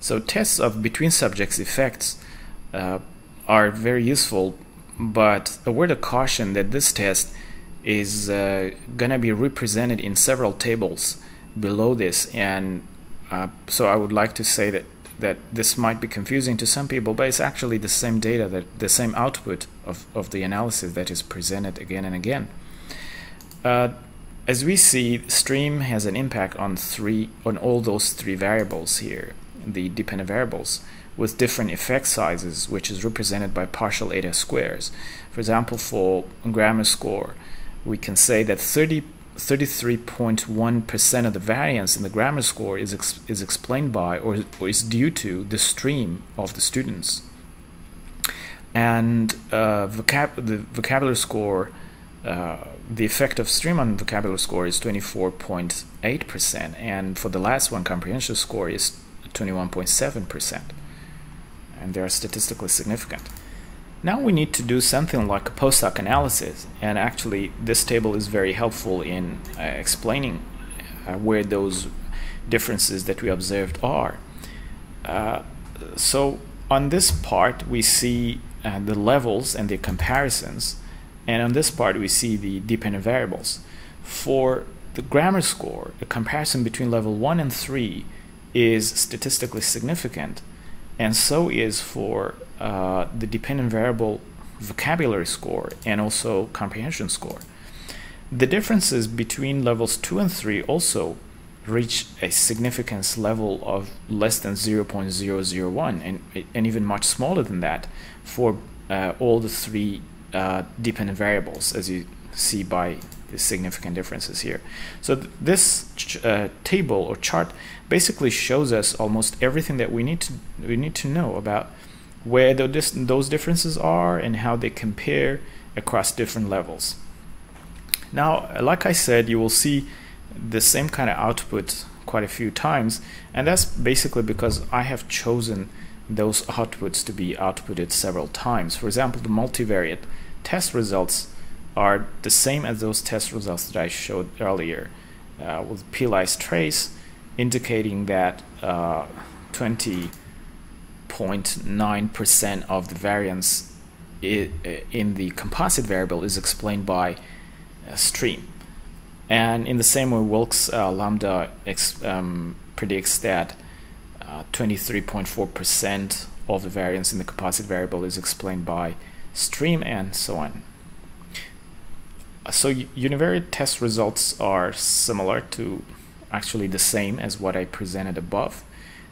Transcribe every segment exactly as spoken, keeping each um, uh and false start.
So tests of between subjects effects uh, are very useful, but a word of caution that this test is uh, gonna be represented in several tables below this, and uh, so I would like to say that that this might be confusing to some people, but it's actually the same data, that the same output of, of the analysis that is presented again and again. Uh, as we see, stream has an impact on three on all those three variables here, the dependent variables, with different effect sizes, which is represented by partial eta squares. For example, for grammar score, we can say that thirty-three point one percent of the variance in the grammar score is ex is explained by or, or is due to the stream of the students. And uh, vocab the vocabulary score, uh, the effect of stream on vocabulary score is twenty-four point eight percent, and for the last one, comprehension score, is twenty-one point seven percent, and they are statistically significant. Now we need to do something like a post-hoc analysis, and actually this table is very helpful in uh, explaining uh, where those differences that we observed are. Uh, so on this part we see uh, the levels and the comparisons, and on this part we see the dependent variables. For the grammar score, a comparison between level one and three is statistically significant, and so is for uh, the dependent variable vocabulary score and also comprehension score. The differences between levels two and three also reach a significance level of less than zero point zero zero one, and, and even much smaller than that for uh, all the three uh, dependent variables, as you see by the significant differences here. So th this ch uh, table or chart basically shows us almost everything that we need to we need to know about where the dis those differences are and how they compare across different levels. Now, like I said, you will see the same kind of output quite a few times, and that's basically because I have chosen those outputs to be outputted several times. For example, the multivariate test results are the same as those test results that I showed earlier, uh, with Pillai's trace indicating that twenty point nine percent uh, of the variance I in the composite variable is explained by uh, stream. And in the same way, Wilks' uh, Lambda ex um, predicts that twenty-three point four percent uh, of the variance in the composite variable is explained by stream, and so on. So univariate test results are similar to, actually the same as what I presented above.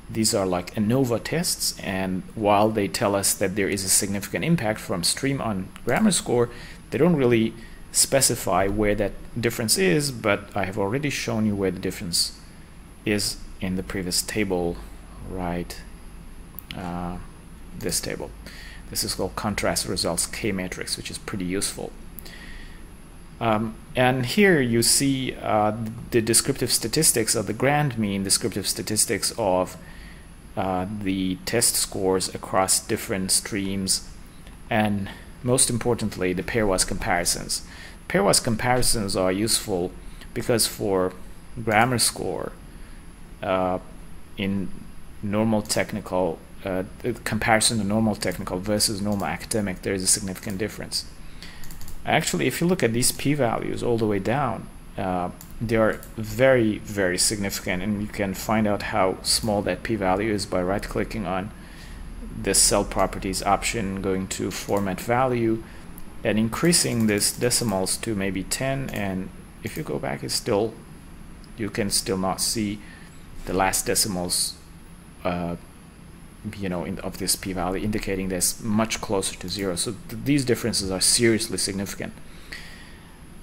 These are like ANOVA tests, and while they tell us that there is a significant impact from stream on grammar score, they don't really specify where that difference is, but I have already shown you where the difference is in the previous table, right? Uh, this table. This is called contrast results K matrix, which is pretty useful. Um, and here you see uh, the descriptive statistics of the grand mean, descriptive statistics of uh, the test scores across different streams, and most importantly the pairwise comparisons. Pairwise comparisons are useful because for grammar score, uh, in normal technical uh, comparison to normal technical versus normal academic, there is a significant difference. Actually, if you look at these p-values all the way down, uh, they are very, very significant, and you can find out how small that p-value is by right-clicking on the cell properties option, going to format value, and increasing this decimals to maybe ten, and if you go back, it's still, you can still not see the last decimals uh, you know, in, of this p-value, indicating that's much closer to zero. So th these differences are seriously significant,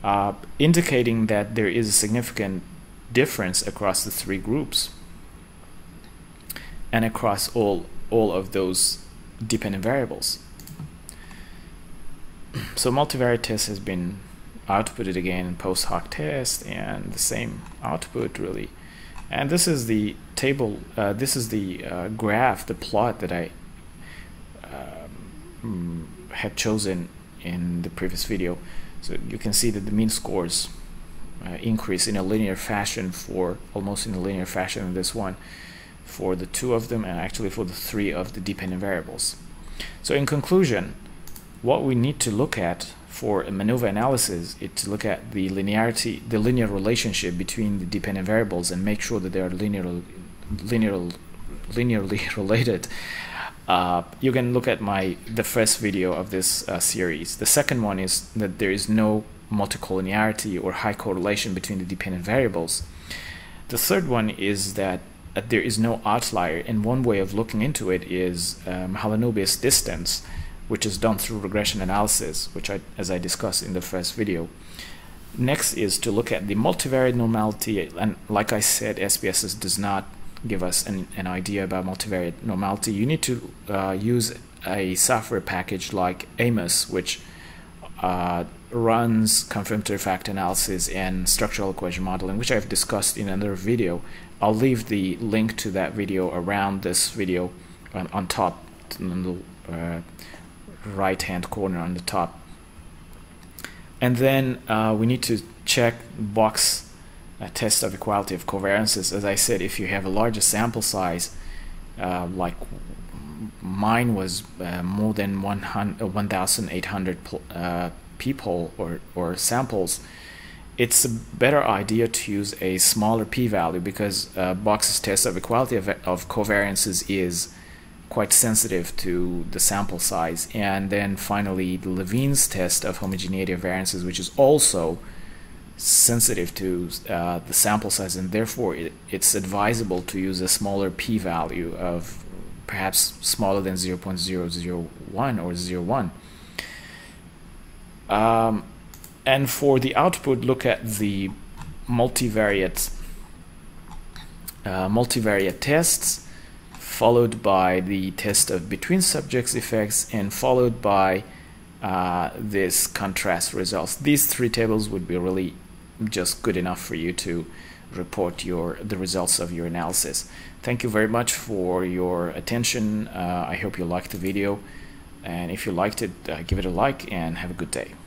uh, indicating that there is a significant difference across the three groups and across all all of those dependent variables. So multivariate test has been outputted again in post hoc test, and the same output really. And this is the table, uh, this is the uh, graph, the plot that I um, had chosen in the previous video. So you can see that the mean scores uh, increase in a linear fashion for, almost in a linear fashion in this one. for the two of them, and actually for the three of the dependent variables. So in conclusion, what we need to look at for a MANOVA analysis is to look at the linearity, the linear relationship between the dependent variables, and make sure that they are linear, linear, linearly related. Uh, you can look at my the first video of this uh, series. The second one is that there is no multicollinearity or high correlation between the dependent variables. The third one is that uh, there is no outlier, and one way of looking into it is um, Mahalanobis distance, which is done through regression analysis, which I, as I discussed in the first video. Next is to look at the multivariate normality, and like I said, S P S S does not give us an, an idea about multivariate normality. You need to uh, use a software package like Amos, which uh, runs confirmatory factor analysis and structural equation modeling, which I've discussed in another video. I'll leave the link to that video around this video on, on top, on the uh, right hand corner on the top. And then uh, we need to check Box's A test of equality of covariances. As I said, if you have a larger sample size, uh, like mine was uh, more than one thousand eight hundred uh, people or, or samples, it's a better idea to use a smaller p-value, because uh, Box's test of equality of, of covariances is quite sensitive to the sample size. And then finally, the Levene's test of homogeneity of variances, which is also sensitive to uh, the sample size, and therefore it, it's advisable to use a smaller p-value of perhaps smaller than zero point zero zero one or zero point one. Um, and for the output, look at the multivariate uh, multivariate tests, followed by the test of between subjects effects, and followed by uh, this contrast results. These three tables would be really just good enough for you to report your the results of your analysis. Thank you very much for your attention. uh, I hope you liked the video, and if you liked it, uh, give it a like, and have a good day.